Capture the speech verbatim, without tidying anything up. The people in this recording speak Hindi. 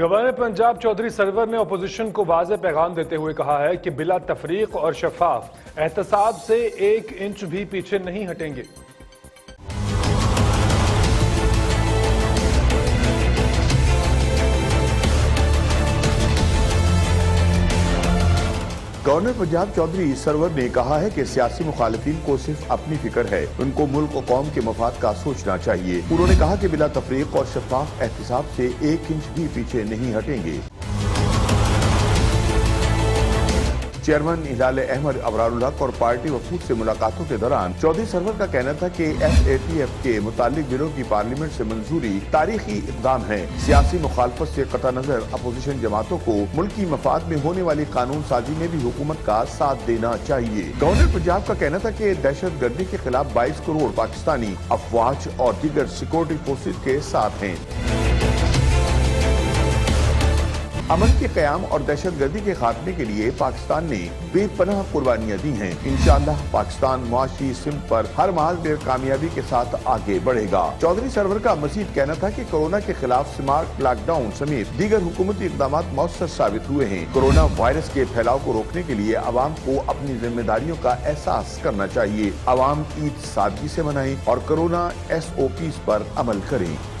गवर्नर पंजाब चौधरी सरवर ने अपोजिशन को वाज़े पैगाम देते हुए कहा है कि बिला तफरीक और शफाफ एहतसाब से एक इंच भी पीछे नहीं हटेंगे। गवर्नर पंजाब चौधरी सरवर ने कहा है कि सियासी मुखालिफिन को सिर्फ अपनी फिक्र है, उनको मुल्क और कौम के मफाद का सोचना चाहिए। उन्होंने कहा कि बिला तफरीक और शफाफ एहतसाब से एक इंच भी पीछे नहीं हटेंगे। चेयरमैन इज़ाले अहमद अबरारुल्ला और पार्टी वफूद से मुलाकातों के दौरान चौधरी सरवर का कहना था कि एफ ए टी एफ के मुतालिक बिलों की पार्लियामेंट से मंजूरी तारीखी इक़दाम है। सियासी मुखालफत से कतई नज़र अपोजिशन जमातों को मुल्की मफाद में होने वाली कानून साजी में भी हुकूमत का साथ देना चाहिए। गवर्नर पंजाब का कहना था कि दहशत गर्दी के खिलाफ बाईस करोड़ पाकिस्तानी अफवाज और दीगर सिक्योरिटी फोर्सेज के साथ हैं। अमन के कयाम और दहशत गर्दी के खात्मे के लिए पाकिस्तान ने बेपनाह कुर्बानियाँ दी हैं। इंशाअल्लाह पाकिस्तान मुआशी सिमत पर हर माह देर कामयाबी के साथ आगे बढ़ेगा। चौधरी सरवर का मजीद कहना था कि कोरोना के खिलाफ स्मार्ट लॉकडाउन समेत दीगर हुकूमती इकदाम मौसर साबित हुए हैं। कोरोना वायरस के फैलाव को रोकने के लिए आवाम को अपनी जिम्मेदारियों का एहसास करना चाहिए। आवाम ईद सादगी से मनाएं और कोरोना एस ओ पीज पर अमल करें।